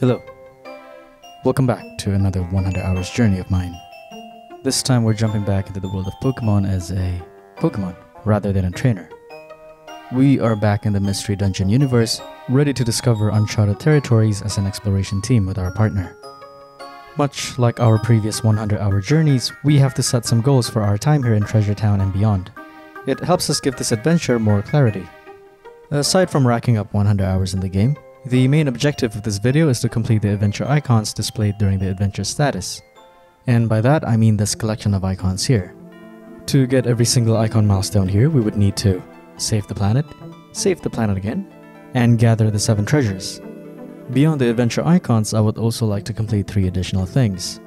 Hello. Welcome back to another 100 hours journey of mine. This time we're jumping back into the world of Pokemon as a Pokemon rather than a trainer. We are back in the Mystery Dungeon universe, ready to discover uncharted territories as an exploration team with our partner. Much like our previous 100 hour journeys, we have to set some goals for our time here in Treasure Town and beyond. It helps us give this adventure more clarity. Aside from racking up 100 hours in the game, the main objective of this video is to complete the adventure icons displayed during the adventure status. And by that, I mean this collection of icons here. To get every single icon milestone here, we would need to save the planet again, and gather the 7 treasures. Beyond the adventure icons, I would also like to complete 3 additional things.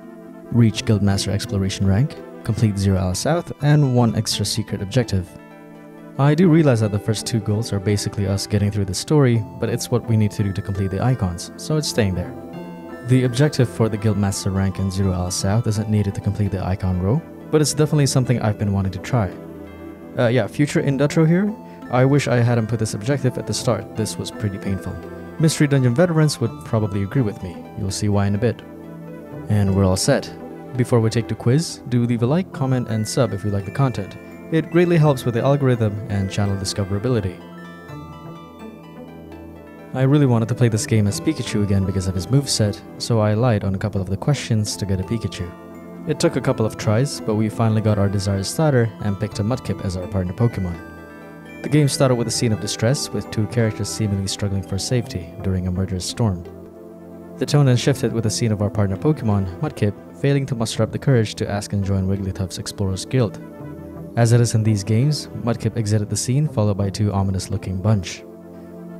Reach Guildmaster Exploration rank, complete 0 Hour South, and 1 extra secret objective. I do realize that the first 2 goals are basically us getting through the story, but it's what we need to do to complete the icons, so it's staying there. The objective for the Guildmaster rank in 0 Hour South isn't needed to complete the icon row, but it's definitely something I've been wanting to try. Yeah, future Indutro here, I wish I hadn't put this objective at the start, this was pretty painful. Mystery Dungeon veterans would probably agree with me, you'll see why in a bit. And we're all set. Before we take the quiz, do leave a like, comment, and sub if you like the content. It greatly helps with the algorithm and channel discoverability. I really wanted to play this game as Pikachu again because of his moveset, so I lied on a couple of the questions to get a Pikachu. It took a couple of tries, but we finally got our desired starter and picked a Mudkip as our partner Pokemon. The game started with a scene of distress, with 2 characters seemingly struggling for safety during a murderous storm. The tone then shifted with a scene of our partner Pokemon, Mudkip, failing to muster up the courage to ask and join Wigglytuff's Explorer's Guild. As it is in these games, Mudkip exited the scene followed by 2 ominous-looking bunch.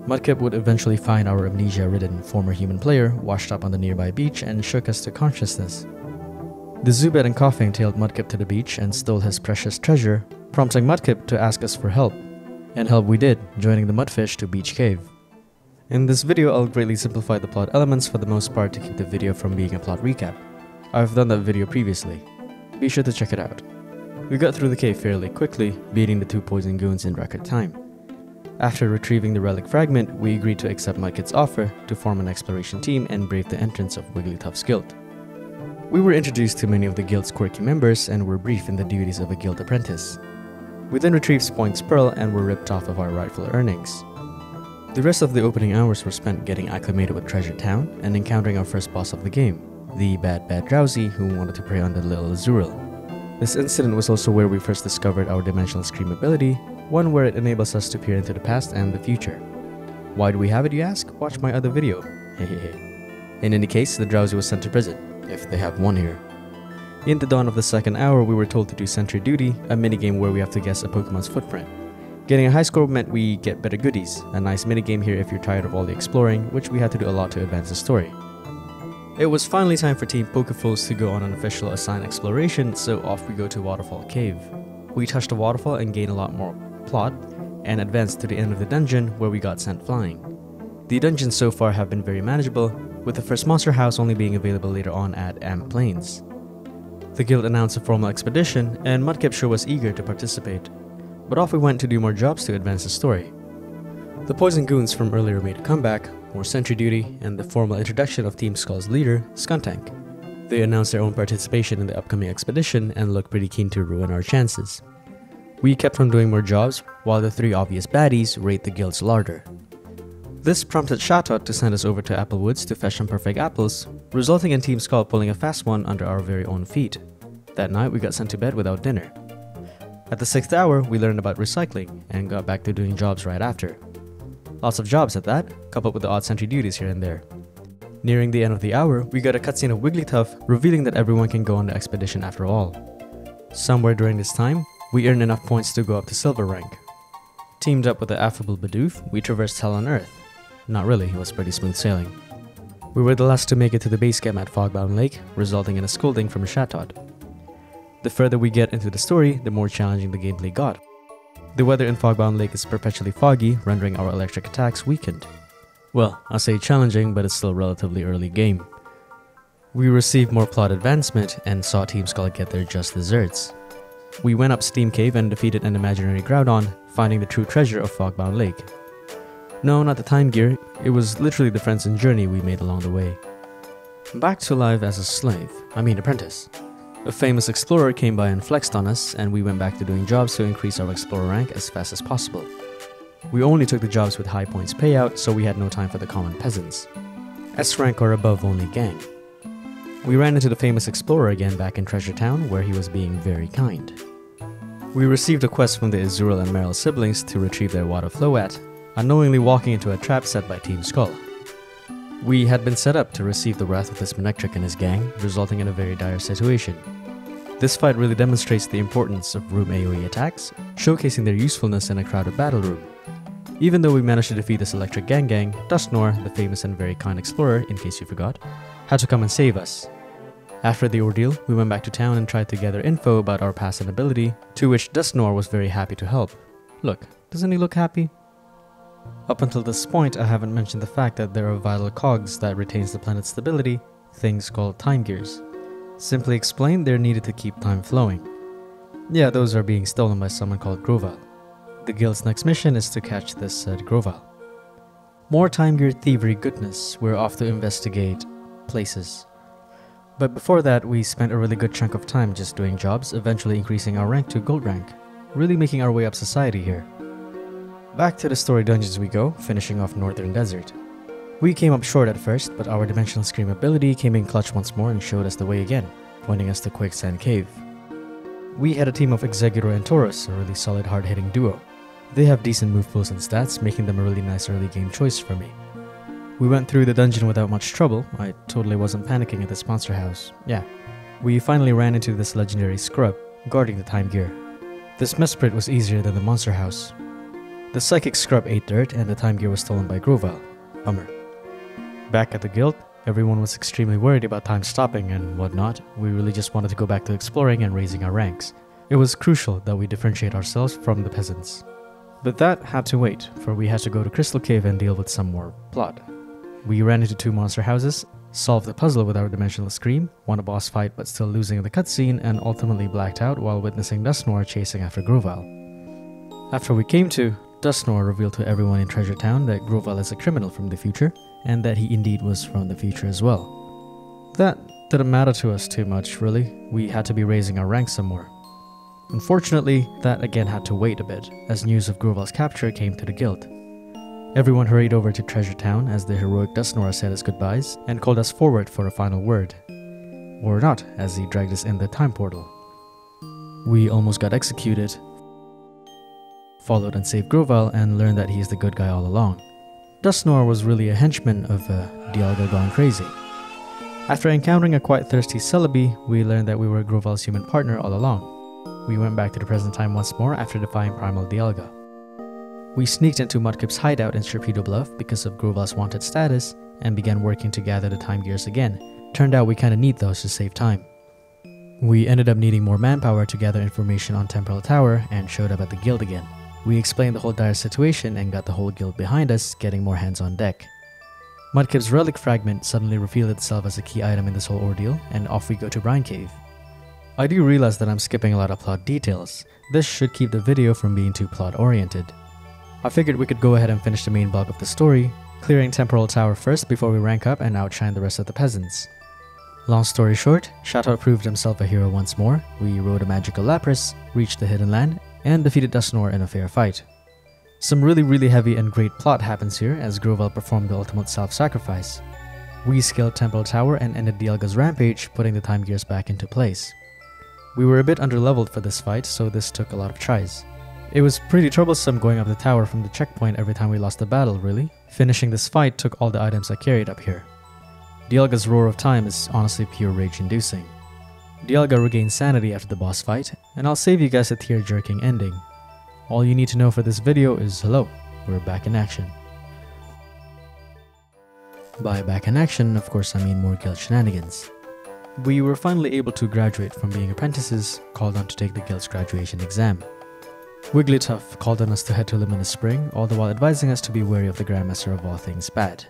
Mudkip would eventually find our amnesia-ridden former human player washed up on the nearby beach and shook us to consciousness. The Zubat and Coughing tailed Mudkip to the beach and stole his precious treasure, prompting Mudkip to ask us for help. And help we did, joining the Mudfish to Beach Cave. In this video, I'll greatly simplify the plot elements for the most part to keep the video from being a plot recap. I've done that video previously. Be sure to check it out. We got through the cave fairly quickly, beating the 2 poison goons in record time. After retrieving the Relic Fragment, we agreed to accept Mudkip's offer to form an exploration team and brave the entrance of Wigglytuff's Guild. We were introduced to many of the Guild's quirky members and were briefed in the duties of a Guild apprentice. We then retrieved Spoink's Pearl and were ripped off of our rightful earnings. The rest of the opening hours were spent getting acclimated with Treasure Town and encountering our first boss of the game, the bad Drowsy who wanted to prey on the little Azuril. This incident was also where we first discovered our Dimensional Scream ability, one where it enables us to peer into the past and the future. Why do we have it, you ask? Watch my other video. In any case, the Drowsy was sent to prison, if they have one here. In the dawn of the second hour, we were told to do Sentry Duty, a minigame where we have to guess a Pokemon's footprint. Getting a high score meant we get better goodies, a nice minigame here if you're tired of all the exploring, which we had to do a lot to advance the story. It was finally time for Team Pokefols to go on an official assigned exploration, so off we go to Waterfall Cave. We touch the waterfall and gain a lot more plot, and advance to the end of the dungeon where we got sent flying. The dungeons so far have been very manageable, with the first monster house only being available later on at Amp Plains. The guild announced a formal expedition, and Mudkip sure was eager to participate, but off we went to do more jobs to advance the story. The poison goons from earlier made a comeback, more sentry duty, and the formal introduction of Team Skull's leader, Skuntank. They announced their own participation in the upcoming expedition and looked pretty keen to ruin our chances. We kept on doing more jobs, while the 3 obvious baddies raid the guild's larder. This prompted Shatot to send us over to Applewoods to fetch some perfect apples, resulting in Team Skull pulling a fast one under our very own feet. That night, we got sent to bed without dinner. At the 6th hour, we learned about recycling and got back to doing jobs right after. Lots of jobs at that, coupled with the odd sentry duties here and there. Nearing the end of the hour, we got a cutscene of Wigglytuff, revealing that everyone can go on the expedition after all. Somewhere during this time, we earned enough points to go up to silver rank. Teamed up with the affable Bidoof, we traversed hell on earth. Not really, it was pretty smooth sailing. We were the last to make it to the base camp at Fogbound Lake, resulting in a scolding from Shatot. The further we get into the story, the more challenging the gameplay got. The weather in Fogbound Lake is perpetually foggy, rendering our electric attacks weakened. Well, I'll say challenging, but it's still relatively early game. We received more plot advancement and saw Team Skull get their just desserts. We went up Steam Cave and defeated an imaginary Groudon, finding the true treasure of Fogbound Lake. No, not the time gear. It was literally the friends and journey we made along the way. Back to life as a slave. I mean apprentice. A famous explorer came by and flexed on us, and we went back to doing jobs to increase our explorer rank as fast as possible. We only took the jobs with high points payout, so we had no time for the common peasants. S rank or above only gang. We ran into the famous explorer again back in Treasure Town, where he was being very kind. We received a quest from the Azuril and Meryl siblings to retrieve their water flowat, unknowingly walking into a trap set by Team Skull. We had been set up to receive the wrath of this Manectric and his gang, resulting in a very dire situation. This fight really demonstrates the importance of room AoE attacks, showcasing their usefulness in a crowded battle room. Even though we managed to defeat this electric gang, Dusknoir, the famous and very kind explorer, in case you forgot, had to come and save us. After the ordeal, we went back to town and tried to gather info about our past and ability, to which Dusknoir was very happy to help. Look, doesn't he look happy? Up until this point, I haven't mentioned the fact that there are vital cogs that retains the planet's stability, things called time gears. Simply explained, they're needed to keep time flowing. Yeah, those are being stolen by someone called Grovyle. The guild's next mission is to catch this said Grovyle. More time gear thievery goodness, we're off to investigate places. But before that, we spent a really good chunk of time just doing jobs, eventually increasing our rank to gold rank. Really making our way up society here. Back to the story dungeons we go, finishing off Northern Desert. We came up short at first, but our Dimensional Scream ability came in clutch once more and showed us the way again, pointing us to Quicksand Cave. We had a team of Exeggutor and Tauros, a really solid hard-hitting duo. They have decent move pools and stats, making them a really nice early game choice for me. We went through the dungeon without much trouble, I totally wasn't panicking at the sponsor house, yeah. We finally ran into this legendary scrub, guarding the time gear. This mesprit was easier than the monster house. The psychic scrub ate dirt and the time gear was stolen by Grovyle. Bummer. Back at the guild, everyone was extremely worried about time stopping and whatnot. We really just wanted to go back to exploring and raising our ranks. It was crucial that we differentiate ourselves from the peasants. But that had to wait, for we had to go to Crystal Cave and deal with some more plot. We ran into two monster houses, solved the puzzle with our Dimensional Scream, won a boss fight but still losing the cutscene, and ultimately blacked out while witnessing Dusknoir chasing after Grovyle. After we came to, Dusknoir revealed to everyone in Treasure Town that Grovyle is a criminal from the future, and that he indeed was from the future as well. That didn't matter to us too much, really. We had to be raising our rank some more. Unfortunately, that again had to wait a bit, as news of Grovyle's capture came to the guild. Everyone hurried over to Treasure Town as the heroic Dusknoir said his goodbyes and called us forward for a final word. Or not, as he dragged us in the time portal. We almost got executed, followed and saved Grovyle and learned that he is the good guy all along. Dusknoir was really a henchman of Dialga gone crazy. After encountering a quite thirsty Celebi, we learned that we were Grovyle's human partner all along. We went back to the present time once more after defying Primal Dialga. We sneaked into Mudkip's hideout in Sharpedo Bluff because of Grovyle's wanted status and began working to gather the time gears again. Turned out we kinda need those to save time. We ended up needing more manpower to gather information on Temporal Tower and showed up at the guild again. We explained the whole dire situation and got the whole guild behind us, getting more hands on deck. Mudkip's Relic Fragment suddenly revealed itself as a key item in this whole ordeal, and off we go to Brine Cave. I do realize that I'm skipping a lot of plot details. This should keep the video from being too plot oriented. I figured we could go ahead and finish the main block of the story, clearing Temporal Tower first before we rank up and outshine the rest of the peasants. Long story short, Shato proved himself a hero once more, we rode a magical Lapras, reached the Hidden Land, and defeated Dusknoir in a fair fight. Some really heavy and great plot happens here as Grovyle performed the ultimate self-sacrifice. We scaled Temporal Tower and ended Dialga's rampage, putting the time gears back into place. We were a bit underleveled for this fight, so this took a lot of tries. It was pretty troublesome going up the tower from the checkpoint every time we lost the battle, really. Finishing this fight took all the items I carried up here. Dialga's Roar of Time is honestly pure rage-inducing. Dialga regained sanity after the boss fight, and I'll save you guys a tear-jerking ending. All you need to know for this video is hello, we're back in action. By back in action, of course I mean more guild shenanigans. We were finally able to graduate from being apprentices, called on to take the guild's graduation exam. Wigglytuff called on us to head to Luminous Spring, all the while advising us to be wary of the Grandmaster of all things bad.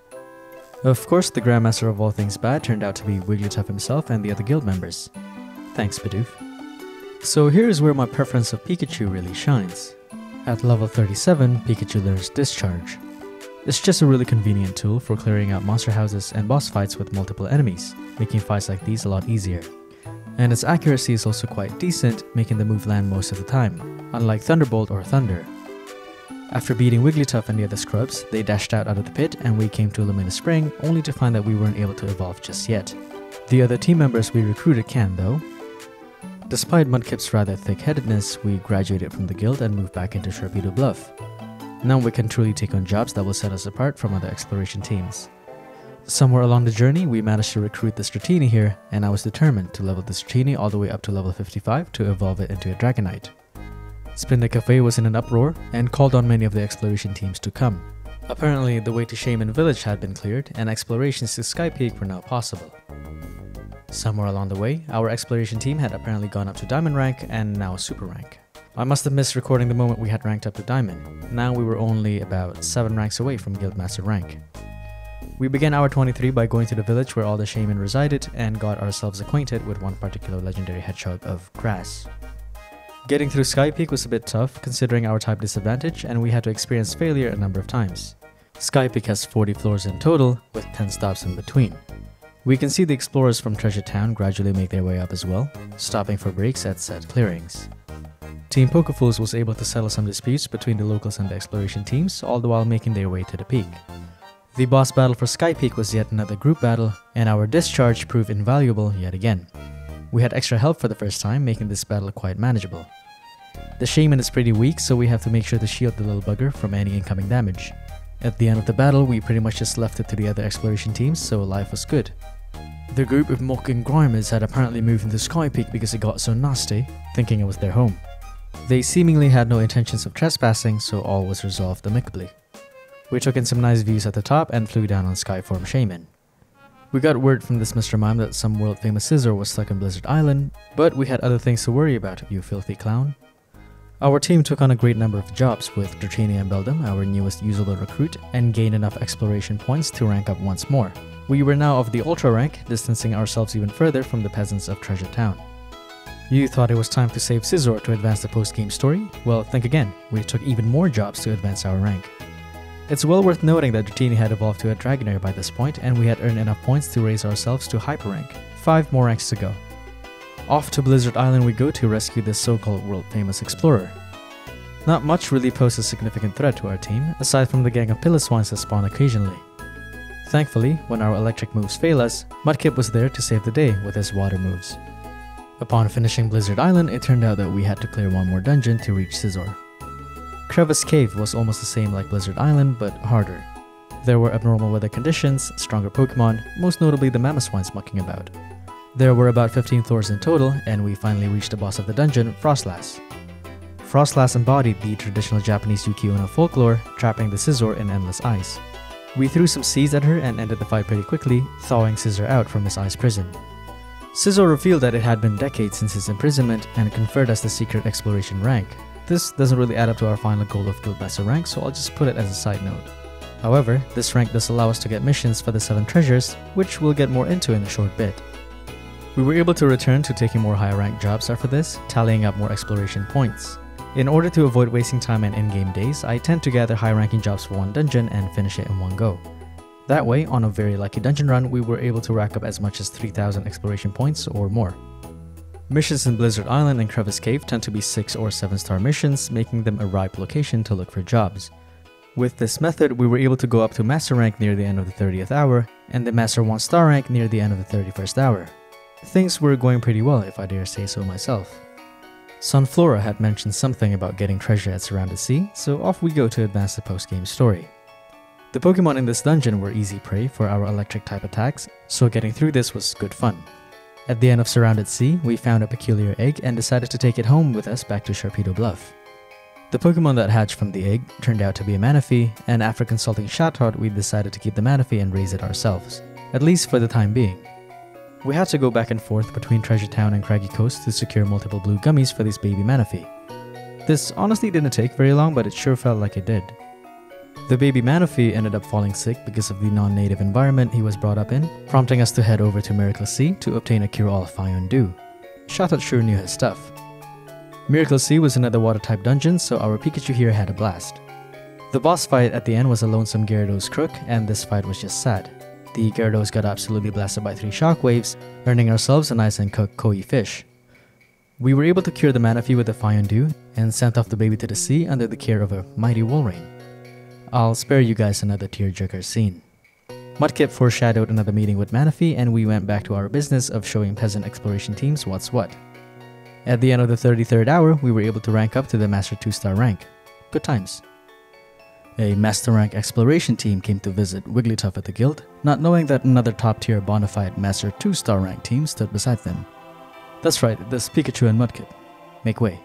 Of course, the Grandmaster of all things bad turned out to be Wigglytuff himself and the other guild members. Thanks, Bidoof. So here is where my preference of Pikachu really shines. At level 37, Pikachu learns Discharge. It's just a really convenient tool for clearing out monster houses and boss fights with multiple enemies, making fights like these a lot easier. And its accuracy is also quite decent, making the move land most of the time, unlike Thunderbolt or Thunder. After beating Wigglytuff and the other scrubs, they dashed out of the pit and we came to Luminous Spring, only to find that we weren't able to evolve just yet. The other team members we recruited can though. Despite Mudkip's rather thick-headedness, we graduated from the guild and moved back into Sharpedo Bluff. Now we can truly take on jobs that will set us apart from other exploration teams. Somewhere along the journey, we managed to recruit the Stratini here, and I was determined to level the Stratini all the way up to level 55 to evolve it into a Dragonite. Spinda Cafe was in an uproar, and called on many of the exploration teams to come. Apparently, the way to Shaman Village had been cleared, and explorations to Sky Peak were now possible. Somewhere along the way, our exploration team had apparently gone up to Diamond rank, and now Super rank. I must have missed recording the moment we had ranked up to Diamond. Now we were only about 7 ranks away from Guildmaster rank. We began hour 23 by going to the village where all the shaman resided and got ourselves acquainted with one particular legendary hedgehog of grass. Getting through Sky Peak was a bit tough considering our type disadvantage and we had to experience failure a number of times. Sky Peak has 40 floors in total with 10 stops in between. We can see the explorers from Treasure Town gradually make their way up as well, stopping for breaks at set clearings. Team Pokefools was able to settle some disputes between the locals and the exploration teams, all the while making their way to the peak. The boss battle for Sky Peak was yet another group battle, and our discharge proved invaluable yet again. We had extra help for the first time, making this battle quite manageable. The shaman is pretty weak, so we have to make sure to shield the little bugger from any incoming damage. At the end of the battle, we pretty much just left it to the other exploration teams, so life was good. The group of mocking Grimers had apparently moved into Sky Peak because it got so nasty, thinking it was their home. They seemingly had no intentions of trespassing, so all was resolved amicably. We took in some nice views at the top and flew down on Skyform Shaman. We got word from this Mr. Mime that some world-famous Scizor was stuck in Blizzard Island, but we had other things to worry about, you filthy clown. Our team took on a great number of jobs with Dratini and Beldum, our newest usable recruit, and gained enough exploration points to rank up once more. We were now of the Ultra rank, distancing ourselves even further from the peasants of Treasure Town. You thought it was time to save Scizor to advance the post-game story? Well, think again, we took even more jobs to advance our rank. It's well worth noting that Dratini had evolved to a Dragonair by this point, and we had earned enough points to raise ourselves to Hyper rank. 5 more ranks to go. Off to Blizzard Island we go to rescue this so-called world-famous explorer. Not much really posed a significant threat to our team, aside from the gang of Pilliswines that spawn occasionally. Thankfully, when our electric moves fail us, Mudkip was there to save the day with his water moves. Upon finishing Blizzard Island, it turned out that we had to clear one more dungeon to reach Scizor. Crevice Cave was almost the same like Blizzard Island, but harder. There were abnormal weather conditions, stronger Pokemon, most notably the Mamoswines mucking about. There were about 15 floors in total, and we finally reached the boss of the dungeon, Frostlass. Frostlass embodied the traditional Japanese Yukiono folklore, trapping the Scizor in endless ice. We threw some seeds at her and ended the fight pretty quickly, thawing Scizor out from his ice prison. Scizor revealed that it had been decades since his imprisonment and conferred us the secret exploration rank. This doesn't really add up to our final goal of Guildmaster rank, so I'll just put it as a side note. However, this rank does allow us to get missions for the 7 treasures, which we'll get more into in a short bit. We were able to return to taking more higher rank jobs after this, tallying up more exploration points. In order to avoid wasting time and in-game days, I tend to gather high ranking jobs for one dungeon and finish it in one go. That way, on a very lucky dungeon run, we were able to rack up as much as 3,000 exploration points or more. Missions in Blizzard Island and Crevice Cave tend to be 6 or 7 star missions, making them a ripe location to look for jobs. With this method, we were able to go up to Master rank near the end of the 30th hour, and the Master 1 star rank near the end of the 31st hour. Things were going pretty well, if I dare say so myself. Sunflora had mentioned something about getting treasure at Surrounded Sea, so off we go to advance the post-game story. The Pokemon in this dungeon were easy prey for our electric type attacks, so getting through this was good fun. At the end of Surrounded Sea, we found a peculiar egg and decided to take it home with us back to Sharpedo Bluff. The Pokemon that hatched from the egg turned out to be a Manaphy, and after consulting Shatot, we decided to keep the Manaphy and raise it ourselves, at least for the time being. We had to go back and forth between Treasure Town and Craggy Coast to secure multiple blue gummies for this baby Manaphy. This honestly didn't take very long, but it sure felt like it did. The baby Manaphy ended up falling sick because of the non-native environment he was brought up in, prompting us to head over to Miracle Sea to obtain a cure-all Fionn Dew. Shatot sure knew his stuff. Miracle Sea was another water-type dungeon, so our Pikachu here had a blast. The boss fight at the end was a lonesome Gyarados crook, and this fight was just sad. The Gyarados got absolutely blasted by 3 shockwaves, earning ourselves a nice and cooked koi fish. We were able to cure the Manaphy with a Fiondu, and sent off the baby to the sea under the care of a mighty Walrein. I'll spare you guys another tearjerker scene. Mudkip foreshadowed another meeting with Manaphy, and we went back to our business of showing peasant exploration teams what's what. At the end of the 33rd hour, we were able to rank up to the Master 2-star rank. Good times. A Master Rank exploration team came to visit Wigglytuff at the guild, not knowing that another top-tier bonafide Master 2-star rank team stood beside them. That's right, this Pikachu and Mudkip. Make way.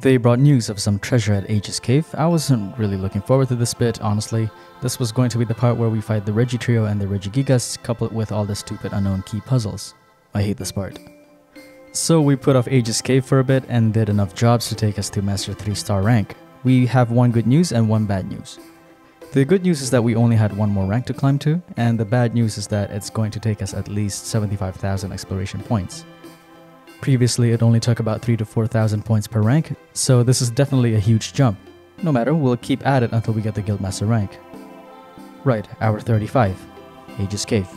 They brought news of some treasure at Aegis Cave. I wasn't really looking forward to this bit, honestly. This was going to be the part where we fight the Regi Trio and the Regigigas, coupled with all the stupid unknown key puzzles. I hate this part. So we put off Aegis Cave for a bit and did enough jobs to take us to Master 3-star rank. We have one good news and one bad news. The good news is that we only had one more rank to climb to, and the bad news is that it's going to take us at least 75,000 exploration points. Previously, it only took about 3,000 to 4,000 points per rank, so this is definitely a huge jump. No matter, we'll keep at it until we get the Guildmaster rank. Right, hour 35. Aegis Cave.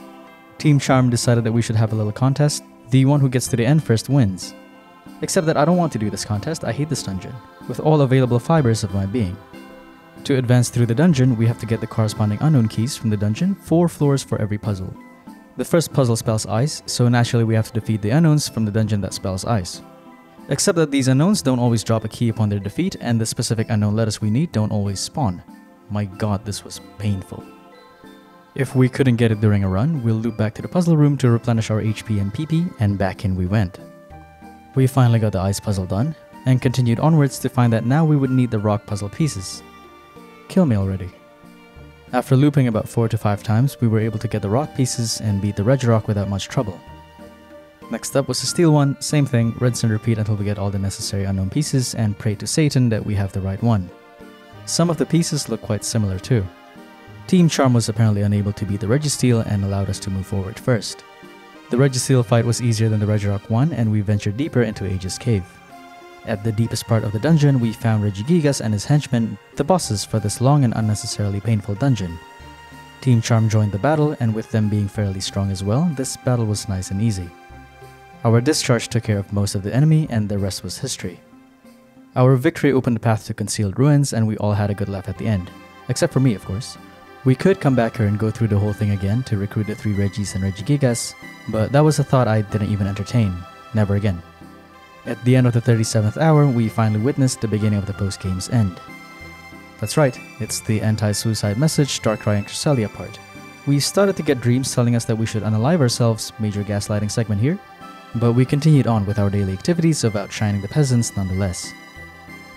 Team Charm decided that we should have a little contest. The one who gets to the end first wins. Except that I don't want to do this contest, I hate this dungeon, with all available fibers of my being. To advance through the dungeon, we have to get the corresponding unknown keys from the dungeon, 4 floors for every puzzle. The first puzzle spells ice, so naturally we have to defeat the unknowns from the dungeon that spells ice. Except that these unknowns don't always drop a key upon their defeat, and the specific unknown letters we need don't always spawn. My god, this was painful. If we couldn't get it during a run, we'll loop back to the puzzle room to replenish our HP and PP, and back in we went. We finally got the ice puzzle done, and continued onwards to find that now we would need the rock puzzle pieces. Kill me already. After looping about 4 to 5 times, we were able to get the rock pieces and beat the Regirock without much trouble. Next up was the steel one, same thing, rinse and repeat until we get all the necessary unknown pieces and pray to Satan that we have the right one. Some of the pieces look quite similar too. Team Charm was apparently unable to beat the Registeel and allowed us to move forward first. The Registeel fight was easier than the Regirock one, and we ventured deeper into Aegis Cave. At the deepest part of the dungeon, we found Regigigas and his henchmen, the bosses for this long and unnecessarily painful dungeon. Team Charm joined the battle, and with them being fairly strong as well, this battle was nice and easy. Our discharge took care of most of the enemy, and the rest was history. Our victory opened the path to concealed ruins, and we all had a good laugh at the end. Except for me, of course. We could come back here and go through the whole thing again to recruit the 3 Regis and Regigigas, but that was a thought I didn't even entertain. Never again. At the end of the 37th hour, we finally witnessed the beginning of the post-game's end. That's right, it's the anti-suicide message, Darkrai and Cresselia part. We started to get dreams telling us that we should unalive ourselves, major gaslighting segment here, but we continued on with our daily activities of outshining the peasants nonetheless.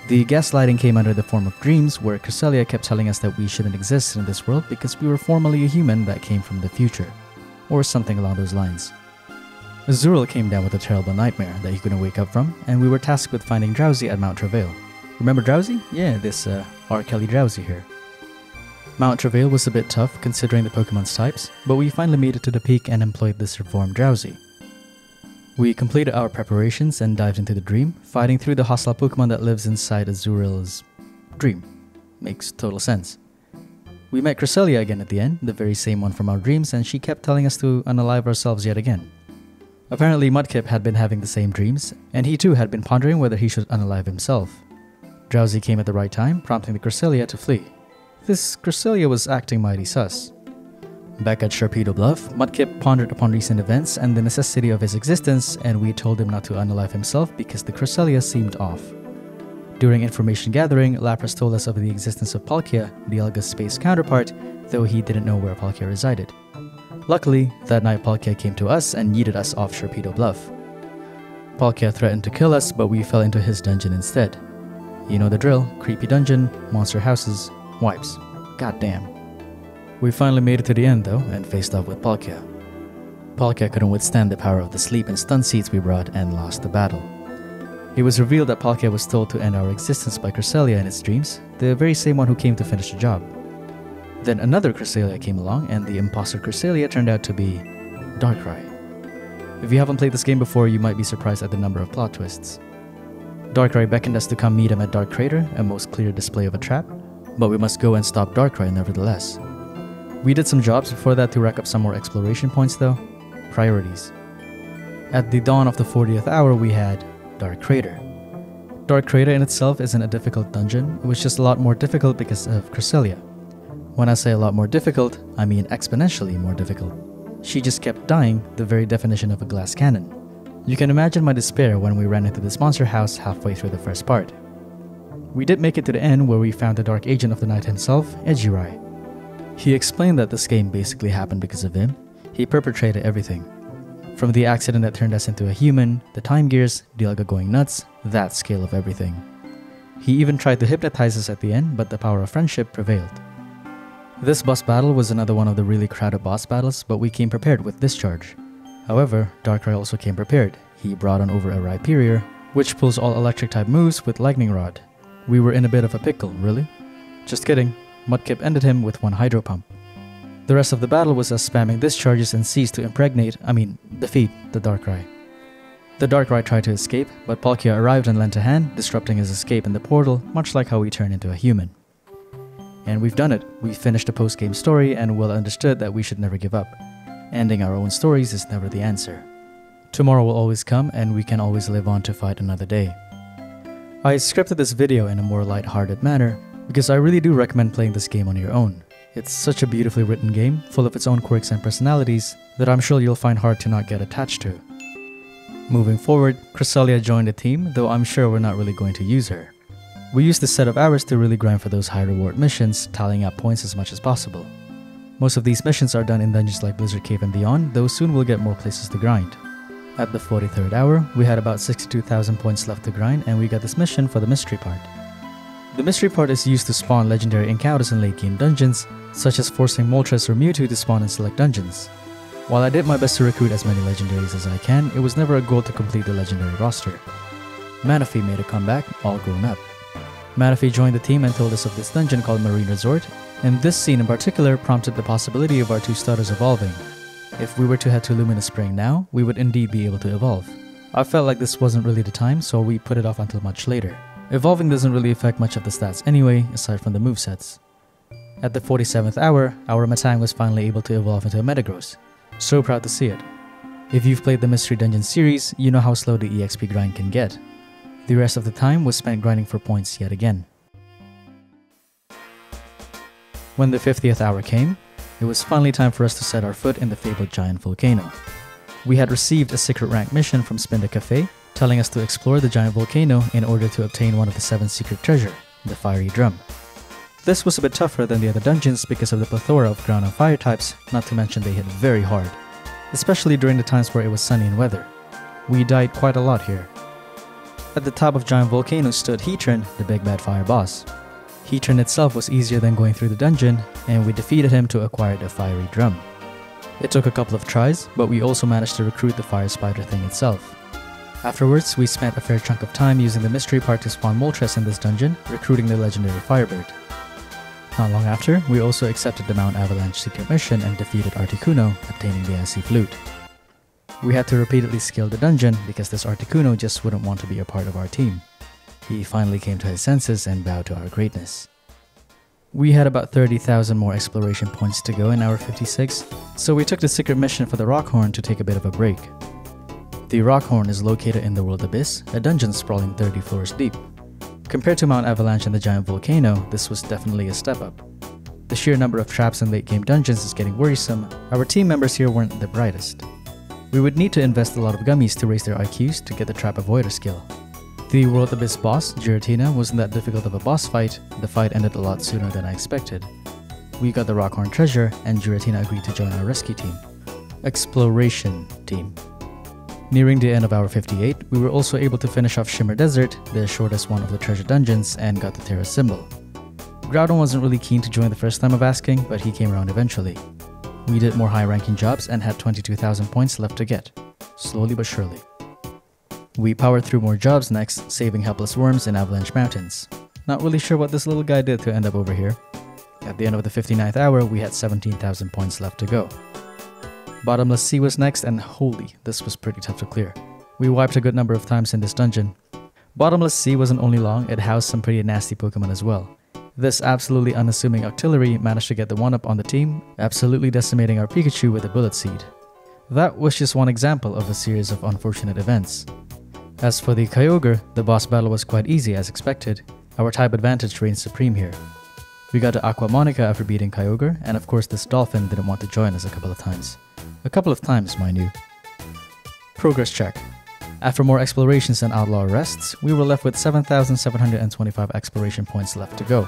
The gaslighting came under the form of dreams, where Cresselia kept telling us that we shouldn't exist in this world because we were formerly a human that came from the future, or something along those lines. Azuril came down with a terrible nightmare that he couldn't wake up from, and we were tasked with finding Drowsy at Mount Travail. Remember Drowsy? Yeah, this R. Kelly Drowsy here. Mount Travail was a bit tough considering the Pokemon's types, but we finally made it to the peak and employed this reformed Drowsy. We completed our preparations and dived into the dream, fighting through the hostile Pokemon that lives inside Azuril's dream. Makes total sense. We met Cresselia again at the end, the very same one from our dreams, and she kept telling us to unalive ourselves yet again. Apparently Mudkip had been having the same dreams, and he too had been pondering whether he should unalive himself. Drowsy came at the right time, prompting the Cresselia to flee. This Cresselia was acting mighty sus. Back at Sharpedo Bluff, Mudkip pondered upon recent events and the necessity of his existence, and we told him not to unalive himself because the Cresselia seemed off. During information gathering, Lapras told us of the existence of Palkia, Dialga's space counterpart, though he didn't know where Palkia resided. Luckily, that night Palkia came to us and yeeted us off Sharpedo Bluff. Palkia threatened to kill us, but we fell into his dungeon instead. You know the drill, creepy dungeon, monster houses, wipes. Goddamn. We finally made it to the end though, and faced off with Palkia. Palkia couldn't withstand the power of the sleep and stun seeds we brought, and lost the battle. It was revealed that Palkia was told to end our existence by Cresselia in its dreams, the very same one who came to finish the job. Then another Cresselia came along, and the imposter Cresselia turned out to be Darkrai. If you haven't played this game before, you might be surprised at the number of plot twists. Darkrai beckoned us to come meet him at Dark Crater, a most clear display of a trap. but we must go and stop Darkrai nevertheless. We did some jobs before that to rack up some more exploration points though. Priorities. At the dawn of the 40th hour we had Dark Crater. Dark Crater in itself isn't a difficult dungeon, it was just a lot more difficult because of Cresselia. When I say a lot more difficult, I mean exponentially more difficult. She just kept dying, the very definition of a glass cannon. You can imagine my despair when we ran into this monster house halfway through the first part. We did make it to the end where we found the Dark Agent of the Night himself, Ejirai. He explained that this game basically happened because of him. He perpetrated everything. From the accident that turned us into a human, the time gears, Dialga going nuts, that scale of everything. He even tried to hypnotize us at the end, but the power of friendship prevailed. This boss battle was another one of the really crowded boss battles, but we came prepared with Discharge. However, Darkrai also came prepared. He brought on over a Rhyperior, which pulls all electric type moves with Lightning Rod. We were in a bit of a pickle, really. Just kidding, Mudkip ended him with one Hydro Pump. The rest of the battle was us spamming discharges and C's to defeat the Darkrai. The Darkrai tried to escape, but Palkia arrived and lent a hand, disrupting his escape in the portal, much like how we turn into a human. And we've done it, we finished the post-game story and well understood that we should never give up. Ending our own stories is never the answer. Tomorrow will always come and we can always live on to fight another day. I scripted this video in a more light-hearted manner because I really do recommend playing this game on your own. It's such a beautifully written game, full of its own quirks and personalities, that I'm sure you'll find hard to not get attached to. Moving forward, Cresselia joined the team, though I'm sure we're not really going to use her. We used this set of hours to really grind for those high reward missions, tallying up points as much as possible. Most of these missions are done in dungeons like Blizzard Cave and beyond, though soon we'll get more places to grind. At the 43rd hour, we had about 62,000 points left to grind and we got this mission for the mystery part. The mystery part is used to spawn legendary encounters in late game dungeons, such as forcing Moltres or Mewtwo to spawn in select dungeons. While I did my best to recruit as many legendaries as I can, it was never a goal to complete the legendary roster. Manaphy made a comeback, all grown up. Manaphy joined the team and told us of this dungeon called Marine Resort, and this scene in particular prompted the possibility of our two starters evolving. If we were to head to Luminous Spring now, we would indeed be able to evolve. I felt like this wasn't really the time, so we put it off until much later. Evolving doesn't really affect much of the stats anyway, aside from the movesets. At the 47th hour, our Metang was finally able to evolve into a Metagross. So proud to see it. If you've played the Mystery Dungeon series, you know how slow the EXP grind can get. The rest of the time was spent grinding for points yet again. When the 50th hour came, it was finally time for us to set our foot in the fabled giant volcano. We had received a secret rank mission from Spinda Cafe, telling us to explore the giant volcano in order to obtain one of the 7 secret treasure, the Fiery Drum. This was a bit tougher than the other dungeons because of the plethora of ground and fire types, not to mention they hit very hard, especially during the times where it was sunny and weather. We died quite a lot here. At the top of giant volcano stood Heatran, the big bad fire boss. Heatran itself was easier than going through the dungeon, and we defeated him to acquire the Fiery Drum. It took a couple of tries, but we also managed to recruit the Fire Spider thing itself. Afterwards, we spent a fair chunk of time using the mystery part to spawn Moltres in this dungeon, recruiting the legendary Firebird. Not long after, we also accepted the Mount Avalanche secret mission and defeated Articuno, obtaining the Icy Flute. We had to repeatedly scale the dungeon because this Articuno just wouldn't want to be a part of our team. He finally came to his senses and bowed to our greatness. We had about 30,000 more exploration points to go in hour 56, so we took the secret mission for the Rockhorn to take a bit of a break. The Rockhorn is located in the World Abyss, a dungeon sprawling 30 floors deep. Compared to Mount Avalanche and the giant volcano, this was definitely a step up. The sheer number of traps in late game dungeons is getting worrisome. Our team members here weren't the brightest. We would need to invest a lot of gummies to raise their IQs to get the Trap Avoider skill. The World Abyss boss, Giratina, wasn't that difficult of a boss fight, the fight ended a lot sooner than I expected. We got the Rockhorn treasure and Giratina agreed to join our rescue team. Exploration team. Nearing the end of hour 58, we were also able to finish off Shimmer Desert, the shortest one of the treasure dungeons, and got the Terra Symbol. Groudon wasn't really keen to join the first time of asking, but he came around eventually. We did more high ranking jobs and had 22,000 points left to get. Slowly but surely. We powered through more jobs next, saving helpless worms in Avalanche Mountains. Not really sure what this little guy did to end up over here. At the end of the 59th hour, we had 17,000 points left to go. Bottomless Sea was next and holy, this was pretty tough to clear. We wiped a good number of times in this dungeon. Bottomless Sea wasn't only long, it housed some pretty nasty Pokemon as well. This absolutely unassuming Octillery managed to get the 1-up on the team, absolutely decimating our Pikachu with a Bullet Seed. That was just one example of a series of unfortunate events. As for the Kyogre, the boss battle was quite easy as expected. Our type advantage reigned supreme here. We got to Aquamonica after beating Kyogre, and of course this dolphin didn't want to join us a couple of times. Mind you. Progress check. After more explorations and outlaw arrests, we were left with 7,725 exploration points left to go.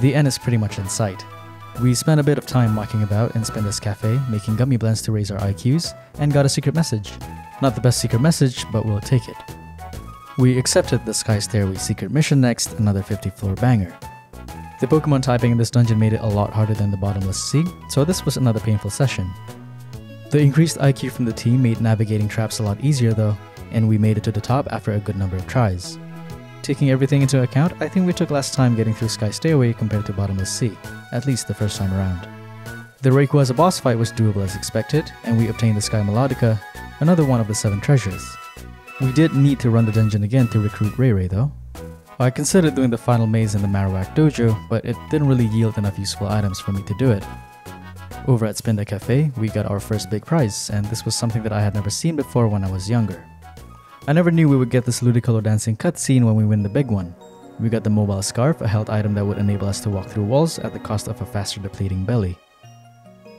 The end is pretty much in sight. We spent a bit of time walking about in Spinda's Cafe, making gummy blends to raise our IQs, and got a secret message. Not the best secret message, but we'll take it. We accepted the Sky Stairway secret mission next, another 50 floor banger. The Pokemon typing in this dungeon made it a lot harder than the bottomless sea, so this was another painful session. The increased IQ from the team made navigating traps a lot easier though, and we made it to the top after a good number of tries. Taking everything into account, I think we took less time getting through Sky Stairway compared to Bottomless Sea, at least the first time around. The Rayquaza boss fight was doable as expected, and we obtained the Sky Melodica, another one of the 7 treasures. We did need to run the dungeon again to recruit Rayray though. I considered doing the final maze in the Marowak Dojo, but it didn't really yield enough useful items for me to do it. Over at Spinda Cafe, we got our first big prize, and this was something that I had never seen before when I was younger. I never knew we would get this Ludicolo dancing cutscene when we win the big one. We got the Mobile Scarf, a health item that would enable us to walk through walls at the cost of a faster depleting belly.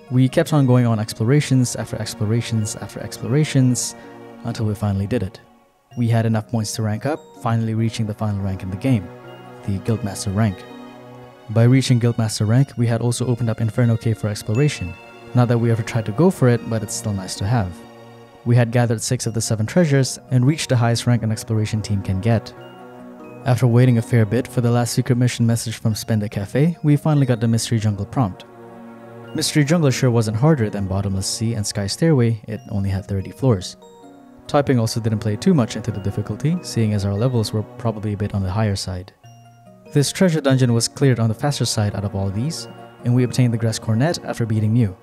We kept on going on explorations after explorations after explorations until we finally did it. We had enough points to rank up, finally reaching the final rank in the game, the Guildmaster rank. By reaching Guildmaster rank, we had also opened up Inferno Cave for exploration. Not that we ever tried to go for it, but it's still nice to have. We had gathered 6 of the 7 treasures and reached the highest rank an exploration team can get. After waiting a fair bit for the last secret mission message from Spinda Cafe, we finally got the Mystery Jungle prompt. Mystery Jungle sure wasn't harder than Bottomless Sea and Sky Stairway, it only had 30 floors. Typing also didn't play too much into the difficulty, seeing as our levels were probably a bit on the higher side. This treasure dungeon was cleared on the faster side out of all these, and we obtained the Grass Cornet after beating Mew.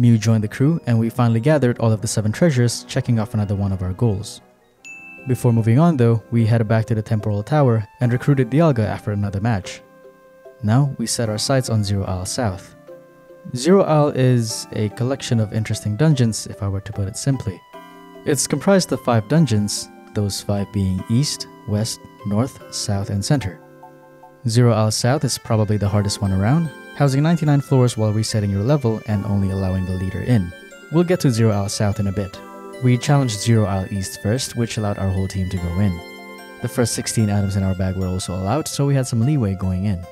Mew joined the crew, and we finally gathered all of the 7 treasures, checking off another one of our goals. Before moving on though, we headed back to the Temporal Tower and recruited Dialga after another match. Now we set our sights on Zero Isle South. Zero Isle is a collection of interesting dungeons, if I were to put it simply. It's comprised of 5 dungeons, those 5 being East, West, North, South, and Center. Zero Isle South is probably the hardest one around, housing 99 floors while resetting your level and only allowing the leader in. We'll get to Zero Isle South in a bit. We challenged Zero Isle East first, which allowed our whole team to go in. The first 16 items in our bag were also allowed, so we had some leeway going in.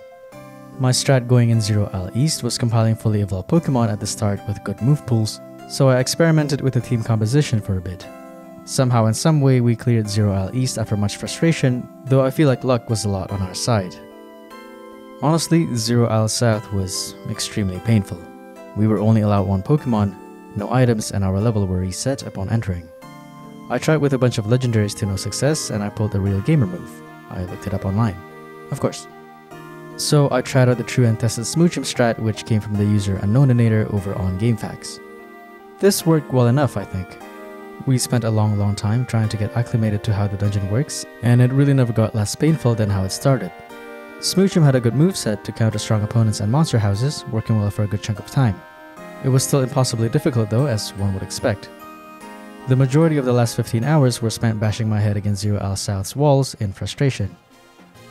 My strat going in Zero Isle East was compiling fully evolved Pokemon at the start with good move pools, so I experimented with the team composition for a bit. Somehow and some way we cleared Zero Isle East after much frustration, though I feel like luck was a lot on our side. Honestly, Zero Isle South was extremely painful. We were only allowed 1 Pokemon, no items, and our level were reset upon entering. I tried with a bunch of legendaries to no success, and I pulled the real gamer move. I looked it up online, of course. So I tried out the true and tested Smoochum strat, which came from the user Unknowninator over on GameFAQs. This worked well enough, I think. We spent a long time trying to get acclimated to how the dungeon works, and it really never got less painful than how it started. Smoochum had a good moveset to counter strong opponents and monster houses, working well for a good chunk of time. It was still impossibly difficult though, as one would expect. The majority of the last 15 hours were spent bashing my head against Zero Isle South's walls in frustration.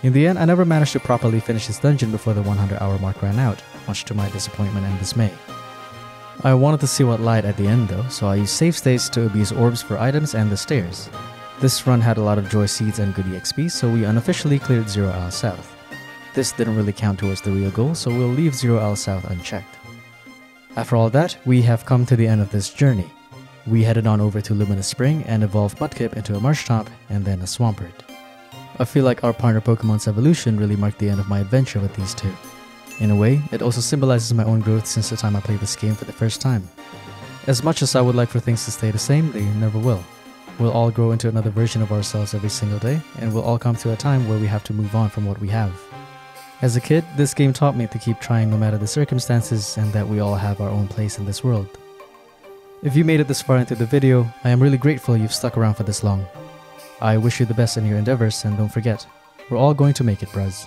In the end, I never managed to properly finish this dungeon before the 100-hour mark ran out, much to my disappointment and dismay. I wanted to see what lied at the end though, so I used save states to abuse orbs for items and the stairs. This run had a lot of joy seeds and good EXP, so we unofficially cleared Zero Isle South. This didn't really count towards the real goal, so we'll leave Zero Isle South unchecked. After all that, we have come to the end of this journey. We headed on over to Luminous Spring and evolved Mudkip into a Marshtomp and then a Swampert. I feel like our partner Pokemon's evolution really marked the end of my adventure with these two. In a way, it also symbolizes my own growth since the time I played this game for the first time. As much as I would like for things to stay the same, they never will. We'll all grow into another version of ourselves every single day, and we'll all come to a time where we have to move on from what we have. As a kid, this game taught me to keep trying no matter the circumstances and that we all have our own place in this world. If you made it this far into the video, I am really grateful you've stuck around for this long. I wish you the best in your endeavors, and don't forget, we're all going to make it, bros.